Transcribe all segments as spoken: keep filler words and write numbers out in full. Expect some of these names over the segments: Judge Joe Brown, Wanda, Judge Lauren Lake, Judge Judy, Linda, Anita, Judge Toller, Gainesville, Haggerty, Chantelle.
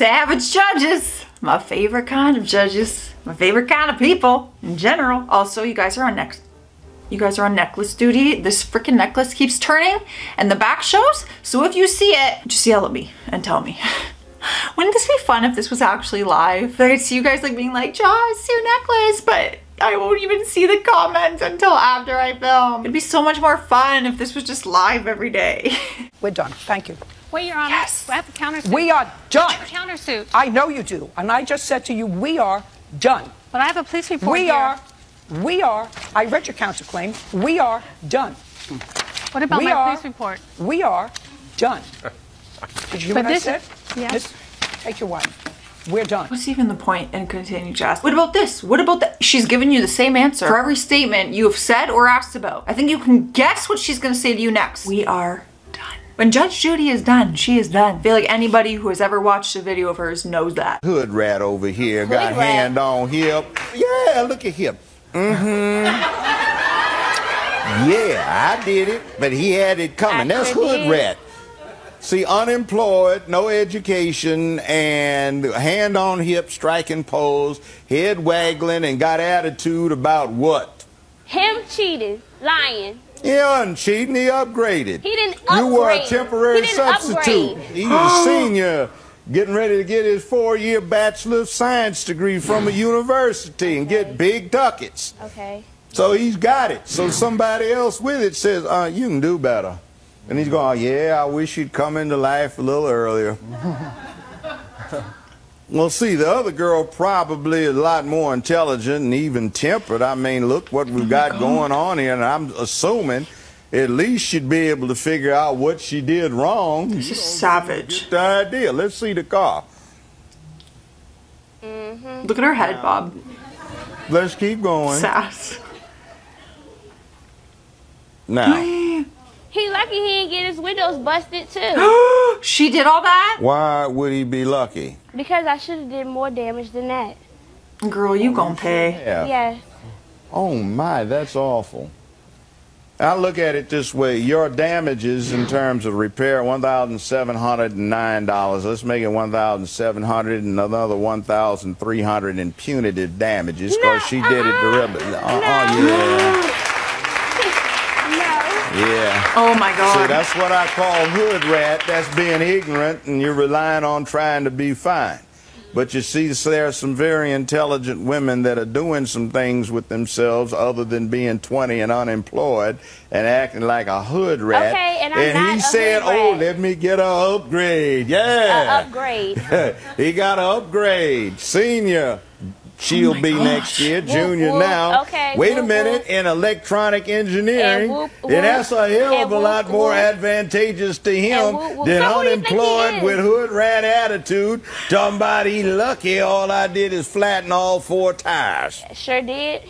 Savage judges, my favorite kind of judges, my favorite kind of people in general. Also, you guys are on next. You guys are on necklace duty. This freaking necklace keeps turning and the back shows. So if you see it, just yell at me and tell me. Wouldn't this be fun if this was actually live? Like, I see you guys like being like, Joss, your necklace, but I won't even see the comments until after I film. It'd be so much more fun if this was just live every day. We're done, thank you. Wait, Your Honor, yes. I have a countersuit. We are done. I have a countersuit. I know you do, and I just said to you, we are done. But I have a police report We here. are, we are, I read your counterclaim, we are done. What about we my are, police report? We are done. Did you hear but what this I said? Yes. This, take your wife. We're done. What's even the point in continuing to ask? What about this? What about that? She's giving you the same answer for every statement you have said or asked about. I think you can guess what she's going to say to you next. We are done. When Judge Judy is done, she is done. I feel like anybody who has ever watched a video of hers knows that. Hood rat over here, Hood got rat. hand on hip. Yeah, look at him. Mm-hmm. Yeah, I did it, but he had it coming. I That's Hood be. rat. See, unemployed, no education, and hand on hip, striking pose, head waggling, and got attitude about what? Him cheating, lying. He wasn't cheating, he upgraded. He didn't upgrade. You were a temporary substitute. Upgrade. He was a senior, getting ready to get his four-year Bachelor of Science degree from a university and okay. get big ducats. Okay. So he's got it. So somebody else with it says, uh, you can do better. And he's going, oh, yeah, I wish you'd come into life a little earlier. Well, see, the other girl probably a lot more intelligent and even tempered. I mean, look what we've got going on here, and I'm assuming at least she'd be able to figure out what she did wrong. This is savage. Get the idea. Let's see the car. Mm-hmm. Look at her head, Bob. Let's keep going. Sass. Now. He lucky he didn't get his windows busted, too. She did all that? Why would he be lucky? Because I should have did more damage than that. Girl, you gonna pay. Yeah. yeah. Oh, my, that's awful. I look at it this way. Your damages in terms of repair, one thousand seven hundred nine dollars. Let's make it one thousand seven hundred dollars and another one thousand three hundred dollars in punitive damages because no, she did uh, it deliberately. No. Oh, yeah. Yeah. Oh, my God. See, that's what I call hood rat. That's being ignorant, and you're relying on trying to be fine. But you see, there are some very intelligent women that are doing some things with themselves other than being twenty and unemployed and acting like a hood rat. Okay, and I'm and not he said, oh, let me get an upgrade. Yeah. An upgrade. He got an upgrade. Senior. She'll oh be gosh. next year, junior whoop, whoop. now. Okay, Wait whoop, a minute, whoop. in electronic engineering, and, whoop, whoop. and that's a hell of a whoop, lot whoop. more advantageous to him whoop, whoop. than so unemployed with hood rat attitude. Somebody lucky, all I did is flatten all four tires. Sure did.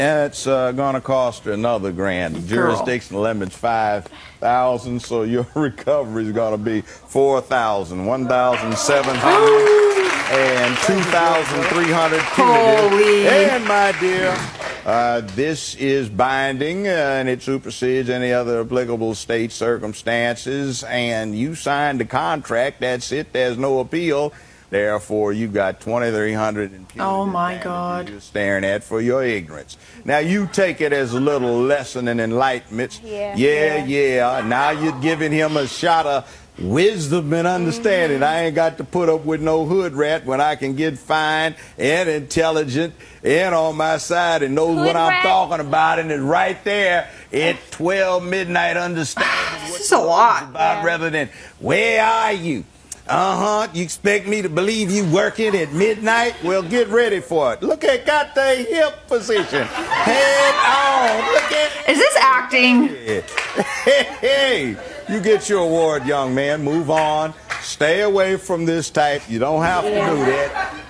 And it's uh, going to cost her another grand. The jurisdiction limits five thousand dollars, so your recovery is going to be four thousand dollars, one thousand seven hundred dollars. And two thousand three hundred punitive. And my dear, uh, this is binding uh, and it supersedes any other applicable state circumstances. And you signed the contract. That's it. There's no appeal. Therefore, you got twenty-three hundred in punitive. Oh my God! You're staring at for your ignorance. Now you take it as a little lesson in enlightenment. Yeah. Yeah. Yeah. yeah. Now you're giving him a shot of wisdom and understanding. Mm-hmm. I ain't got to put up with no hood rat when I can get fine and intelligent and on my side and knows hood what rat. I'm talking about and is right there at twelve midnight understanding. This is a lot. About yeah. Rather than, where are you? Uh-huh. You expect me to believe you working at midnight? Well, get ready for it. Look at got the hip position. Head on. Look at. Is this acting? Hey, hey, hey. You get your award, young man. Move on. Stay away from this type. You don't have to yeah. do that.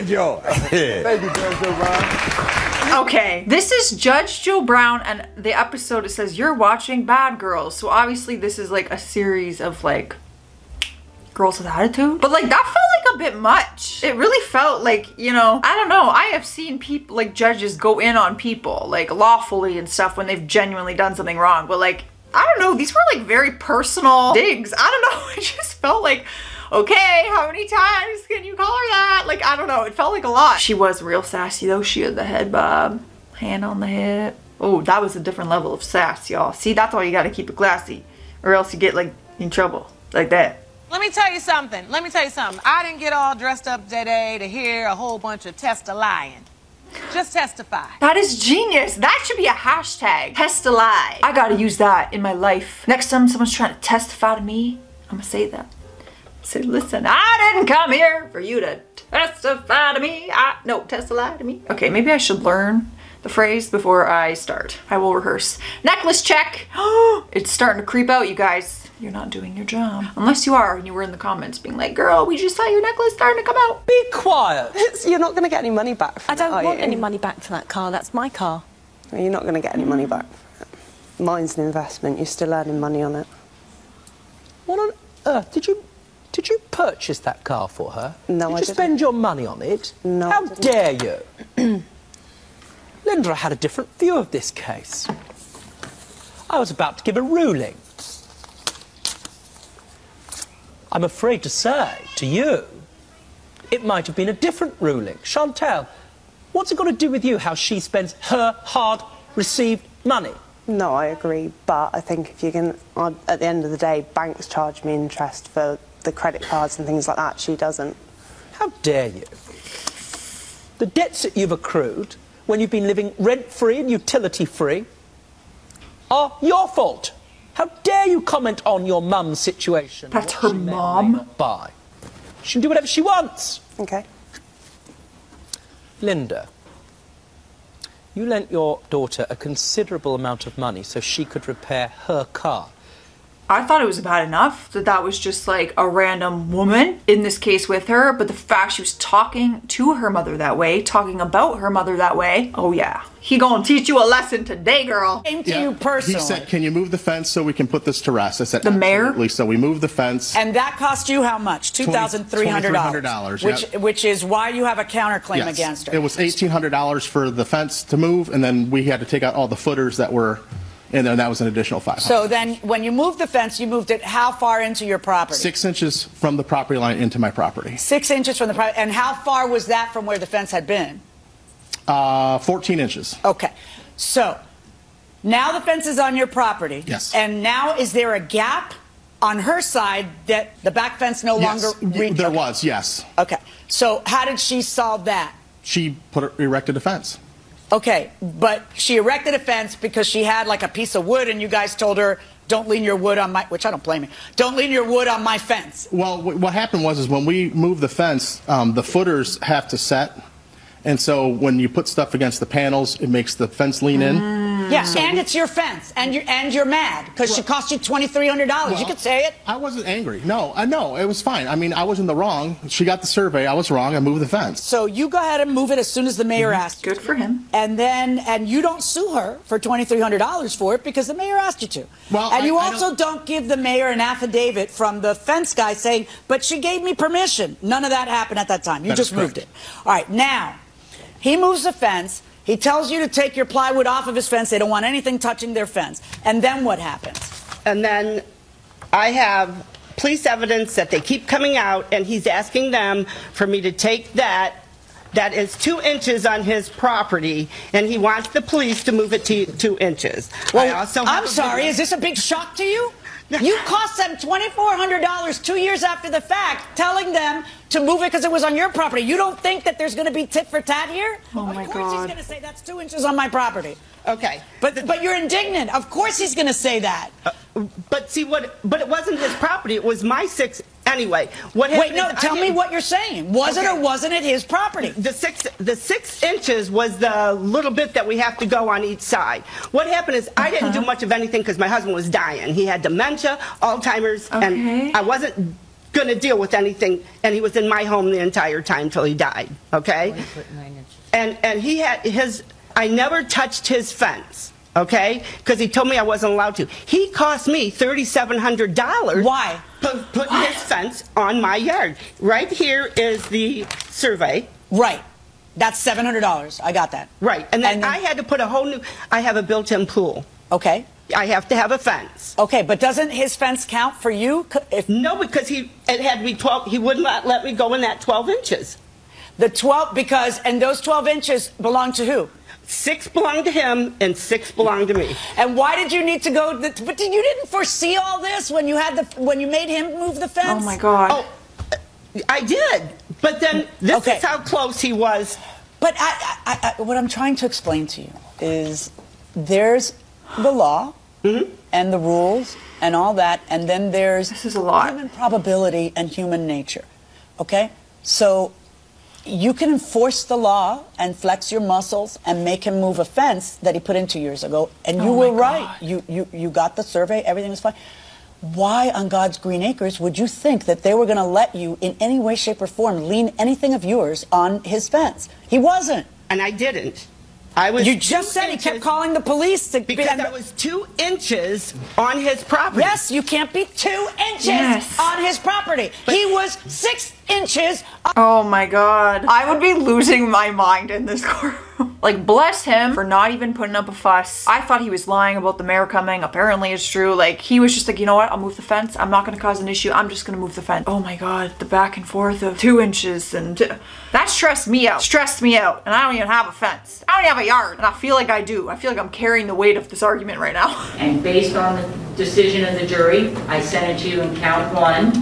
Enjoy. Thank you, Judge Joe Brown. Okay, this is Judge Joe Brown, and the episode, it says, you're watching Bad Girls. So obviously this is like a series of like girls with attitude, but like that felt like a bit much. It really felt like, you know, I don't know, I have seen people like judges go in on people like lawfully and stuff when they've genuinely done something wrong, but like I don't know, these were like very personal digs. I don't know, it just felt like, okay, how many times can you call her that? Like, I don't know, it felt like a lot. She was real sassy though. She had the head bob, hand on the hip. Oh, that was a different level of sass, y'all. See, that's why you gotta keep it classy, or else you get like in trouble, like that. Let me tell you something, let me tell you something. I didn't get all dressed up today to hear a whole bunch of test-a-lying. Just testify. That is genius. That should be a hashtag. Test a lie. I gotta use that in my life. Next time someone's trying to testify to me, I'm gonna say that. Say, listen, I didn't come here for you to testify to me. I, no, test a lie to me. Okay, maybe I should learn the phrase before I start. I will rehearse. Necklace check. It's starting to creep out, you guys. You're not doing your job. Unless you are, and you were in the comments being like, girl, we just saw your necklace starting to come out. Be quiet. It's, you're not going to get any money back from I don't that, want you? any money back for that car. That's my car. Well, you're not going to get any money back. Mine's an investment. You're still earning money on it. What on earth? Did you, did you purchase that car for her? No, did I didn't. Did you spend your money on it? No, How dare you? Linda, I had a different view of this case. I was about to give a ruling. I'm afraid to say to you, it might have been a different ruling. Chantelle, what's it got to do with you how she spends her hard-received money? No, I agree, but I think if you can, at the end of the day, banks charge me interest for the credit cards and things like that. She doesn't. How dare you? The debts that you've accrued when you've been living rent-free and utility-free are your fault. How dare you comment on your mum's situation? That's her mum. Bye. She can do whatever she wants. Okay. Linda, you lent your daughter a considerable amount of money so she could repair her car. I thought it was bad enough that that was just like a random woman in this case with her, but the fact she was talking to her mother that way, talking about her mother that way, oh yeah. He gonna teach you a lesson today, girl. Came to yeah. you personally. He said, can you move the fence so we can put this to rest? I said, the mayor. So we moved the fence. And that cost you how much? two thousand three hundred dollars. Which, yep. which is why you have a counterclaim yes. against her. It was eighteen hundred dollars for the fence to move, and then we had to take out all the footers that were... And then that was an additional five hundred dollars. So then when you moved the fence, you moved it how far into your property? Six inches from the property line into my property. Six inches from the property. And how far was that from where the fence had been? Uh, fourteen inches. Okay. So now the fence is on your property. Yes. And now is there a gap on her side that the back fence no yes. longer reached? There okay. was, yes. Okay. So how did she solve that? She put her, erected a fence. Okay, but she erected a fence because she had like a piece of wood, and you guys told her, don't lean your wood on my, which I don't blame you, don't lean your wood on my fence. Well, what happened was is when we moved the fence, um, the footers have to set. And so when you put stuff against the panels, it makes the fence lean in. Mm. Yeah, so and we, it's your fence, and you're, and you're mad because well, she cost you twenty-three hundred dollars. Well, you could say it. I wasn't angry. No, I know. It was fine. I mean, I was in the wrong. She got the survey. I was wrong. I moved the fence. So you go ahead and move it as soon as the mayor mm-hmm. asked you. Good for him. And then, and you don't sue her for twenty-three hundred dollars for it because the mayor asked you to. Well, and I, you also don't... don't give the mayor an affidavit from the fence guy saying, but she gave me permission. None of that happened at that time. You that just moved it. All right, now. He moves the fence. He tells you to take your plywood off of his fence. They don't want anything touching their fence. And then what happens? And then I have police evidence that they keep coming out, and he's asking them for me to take that. That is two inches on his property, and he wants the police to move it to two inches. Well, I also I'm sorry. Is this a big shock to you? You cost them twenty-four hundred dollars two years after the fact, telling them to move it because it was on your property. You don't think that there's going to be tit for tat here? Oh, my God. Of course he's going to say that's two inches on my property. Okay. But but you're indignant. Of course he's going to say that. Uh, but see what? But it wasn't his property. It was my six. Anyway, what happened? Wait, no. Tell me what you're saying. Was it or wasn't it his property? The six, the six inches was the little bit that we have to go on each side. What happened is I didn't do much of anything because my husband was dying. He had dementia, Alzheimer's, and I wasn't going to deal with anything. And he was in my home the entire time till he died. Okay. And and he had his. I never touched his fence. Okay, because he told me I wasn't allowed to. He cost me thirty-seven hundred dollars. Why? Putting put his fence on my yard. Right here is the survey. Right. That's seven hundred dollars. I got that. Right. And then, and then I had to put a whole new... I have a built-in pool. Okay. I have to have a fence. Okay, but doesn't his fence count for you? If no, because he it had me twelve. He would not let me go in that twelve inches. The twelve, because, and those twelve inches belong to who? Six belong to him and six belong to me. And why did you need to go? The, but did, you didn't foresee all this when you had the when you made him move the fence. Oh my God! Oh, I did. But then this okay. is how close he was. But I, I, I, what I'm trying to explain to you is there's the law mm-hmm. and the rules and all that, and then there's this is a lot. human probability and human nature. Okay, so. You can enforce the law and flex your muscles and make him move a fence that he put in two years ago, and you oh were right. You, you, you got the survey, everything was fine. Why on God's green acres would you think that they were going to let you in any way, shape, or form lean anything of yours on his fence? He wasn't. And I didn't. I was. You just said he kept calling the police to because be, I was two inches on his property. Yes, you can't be two inches yes. on his property. But he was six inches. Oh my God! I would be losing my mind in this courtroom. Like, bless him for not even putting up a fuss. I thought he was lying about the mayor coming. Apparently, it's true. Like, he was just like, you know what? I'll move the fence. I'm not going to cause an issue. I'm just going to move the fence. Oh my God! The back and forth of two inches and two. That stressed me out. Stressed me out. And I don't even have a fence. I don't even have a yard. And I feel like I do. I feel like I'm carrying the weight of this argument right now. And based on the decision of the jury, I sent it to you in count one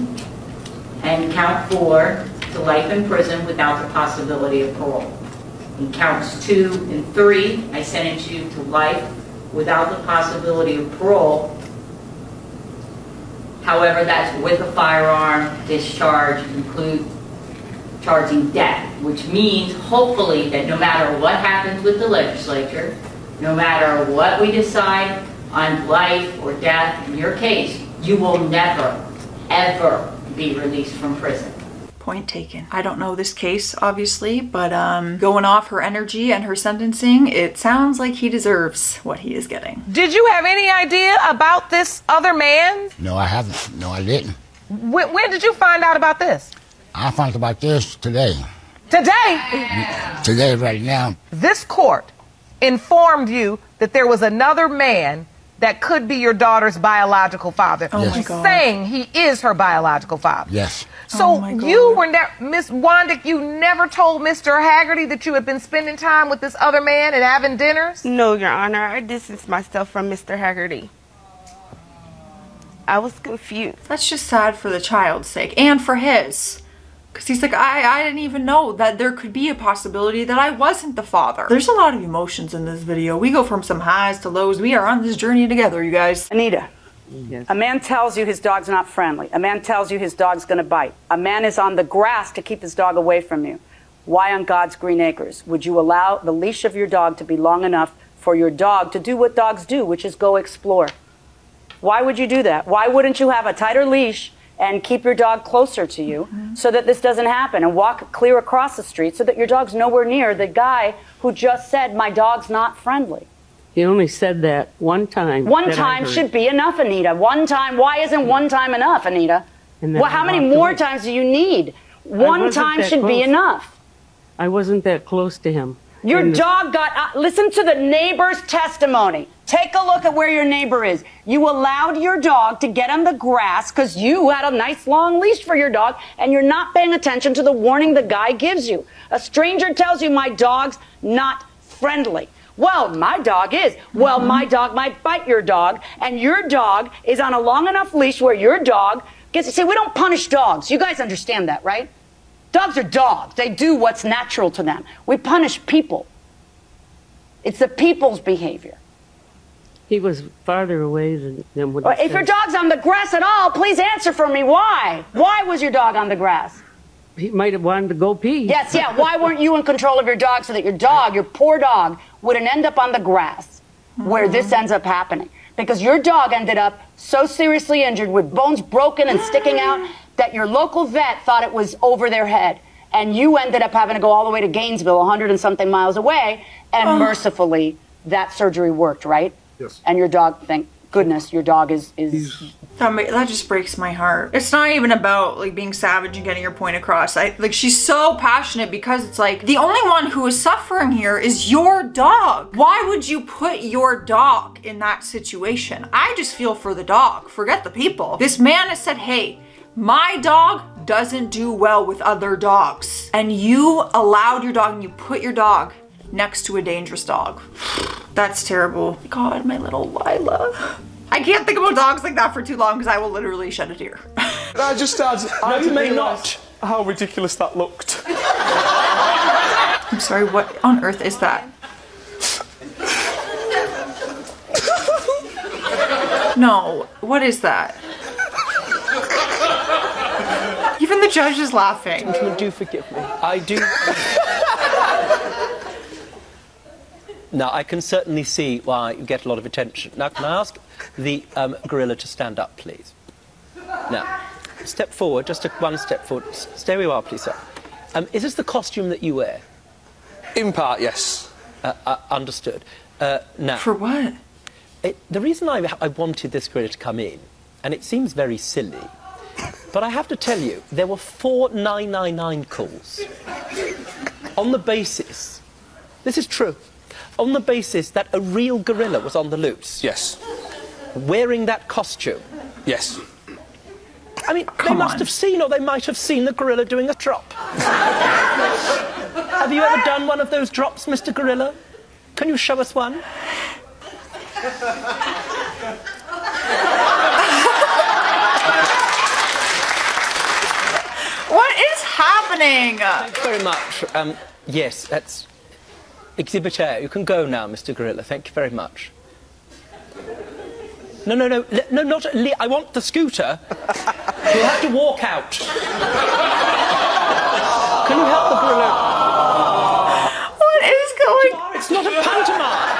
and count four to life in prison without the possibility of parole. In counts two and three, I sent it to you to life without the possibility of parole. However, that's with a firearm, discharge, include charging death, which means hopefully that no matter what happens with the legislature, no matter what we decide on life or death in your case, you will never, ever be released from prison. Point taken. I don't know this case, obviously, but um, going off her energy and her sentencing, it sounds like he deserves what he is getting. Did you have any idea about this other man? No, I haven't. No, I didn't. When, when did you find out about this? I think about this today. Today? Yeah. Today, right now. This court informed you that there was another man that could be your daughter's biological father. Oh yes. my God. Saying he is her biological father. Yes. So oh my God. you were never, Miss Wanda, you never told Mister Haggerty that you had been spending time with this other man and having dinners? No, Your Honor. I distanced myself from Mister Haggerty. I was confused. That's just sad for the child's sake and for his. Because he's like, I, I didn't even know that there could be a possibility that I wasn't the father. There's a lot of emotions in this video. We go from some highs to lows. We are on this journey together, you guys. Anita, yes. A man tells you his dog's not friendly. A man tells you his dog's going to bite. A man is on the grass to keep his dog away from you. Why on God's green acres would you allow the leash of your dog to be long enough for your dog to do what dogs do, which is go explore? Why would you do that? Why wouldn't you have a tighter leash and keep your dog closer to you mm-hmm. so that this doesn't happen, and walk clear across the street so that your dog's nowhere near the guy who just said, my dog's not friendly? He only said that one time. One time should be enough, Anita. One time. Why isn't one time enough, Anita? Well, how many more times do you need? One time should be enough. I wasn't that close to him. Your dog got out. Listen to the neighbor's testimony. Take a look at where your neighbor is. You allowed your dog to get on the grass because you had a nice long leash for your dog, and you're not paying attention to the warning the guy gives you. A stranger tells you, my dog's not friendly. Well, my dog is. Well, my dog might bite your dog, and your dog is on a long enough leash where your dog gets. See, we don't punish dogs. You guys understand that, right? Dogs are dogs. They do what's natural to them. We punish people. It's the people's behavior. He was farther away than, than what well, If said. your dog's on the grass at all, please answer for me. Why? Why was your dog on the grass? He might have wanted to go pee. Yes, yeah. Why weren't you in control of your dog so that your dog, your poor dog, wouldn't end up on the grass where mm-hmm. this ends up happening? Because your dog ended up so seriously injured with bones broken and sticking out that your local vet thought it was over their head. And you ended up having to go all the way to Gainesville, a hundred and something miles away, and oh. mercifully, that surgery worked, right? Yes. And your dog, thank goodness, your dog is is He's... that just breaks my heart. It's not even about like being savage and getting your point across. I like she's so passionate because it's like the only one who is suffering here is your dog. Why would you put your dog in that situation? I just feel for the dog. Forget the people. This man has said, hey, my dog doesn't do well with other dogs, and you allowed your dog and you put your dog next to a dangerous dog. That's terrible. God, my little Lila. I can't think about dogs like that for too long because I will literally shed a tear. I just adds, I may not how ridiculous that looked. I'm sorry, what on earth is that? No, what is that? Even the judge is laughing. You do forgive me. I do. Now, I can certainly see why you get a lot of attention. Now, can I ask the um, gorilla to stand up, please? Now, step forward, just a, one step forward. Stay where you are, please, sir. Um, is this the costume that you wear? In part, yes. Uh, uh, understood. Uh, now... For what? It, the reason I, I wanted this gorilla to come in, and it seems very silly, but I have to tell you, there were four nine nine nine calls on the basis... This is true. On the basis that a real gorilla was on the loose. Yes. Wearing that costume. Yes. I mean, Come they must on. have seen, or they might have seen the gorilla doing a drop. Have you ever done one of those drops, Mister Gorilla? Can you show us one? What is happening? Thanks very much. Um, yes, that's... Exhibit A, you can go now, Mister Gorilla. Thank you very much. No, no, no, no, not... I want the scooter. You'll have to walk out. Can you help the gorilla? What is going... It's not a pantomime.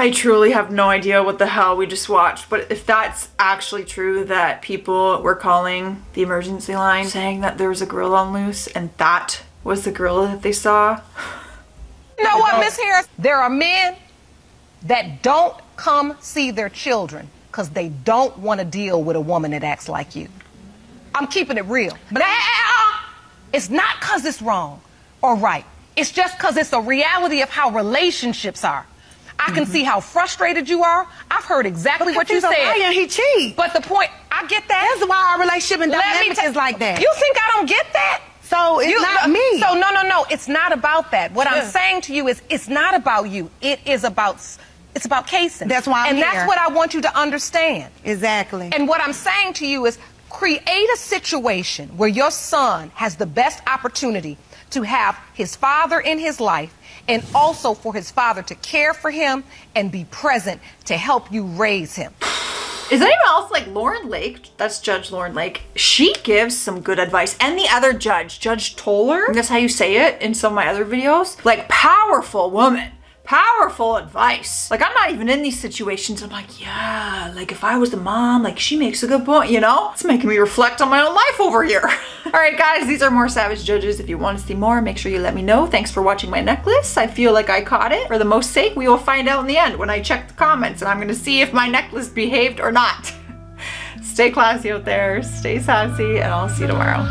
I truly have no idea what the hell we just watched, but if that's actually true that people were calling the emergency line saying that there was a gorilla on loose and that... was the gorilla that they saw. You know what, Miss Harris? There are men that don't come see their children because they don't want to deal with a woman that acts like you. I'm keeping it real. But it's not because it's wrong or right. It's just because it's a reality of how relationships are. I can mm-hmm. see how frustrated you are. I've heard exactly what you said. Lying, he cheats. But the point, I get that. That's why our relationship and dynamic is like that. You think I don't get that? So it's you, not me. So no, no, no. It's not about that. What yeah. I'm saying to you is, it's not about you. It is about, it's about casing. That's why I'm and here. And that's what I want you to understand. Exactly. And what I'm saying to you is, create a situation where your son has the best opportunity to have his father in his life, and also for his father to care for him and be present to help you raise him. Is anyone else like Lauren Lake? That's Judge Lauren Lake. She gives some good advice. And the other judge, Judge Toller, that's how you say it in some of my other videos. Like, powerful woman. Powerful advice. Like, I'm not even in these situations. I'm like, yeah, like if I was the mom, like she makes a good point, you know? It's making me reflect on my own life over here. All right, guys, these are more savage judges. If you want to see more, make sure you let me know. Thanks for watching my necklace. I feel like I caught it. For the most sake, we will find out in the end when I check the comments, and I'm gonna see if my necklace behaved or not. Stay classy out there, stay sassy, and I'll see you tomorrow.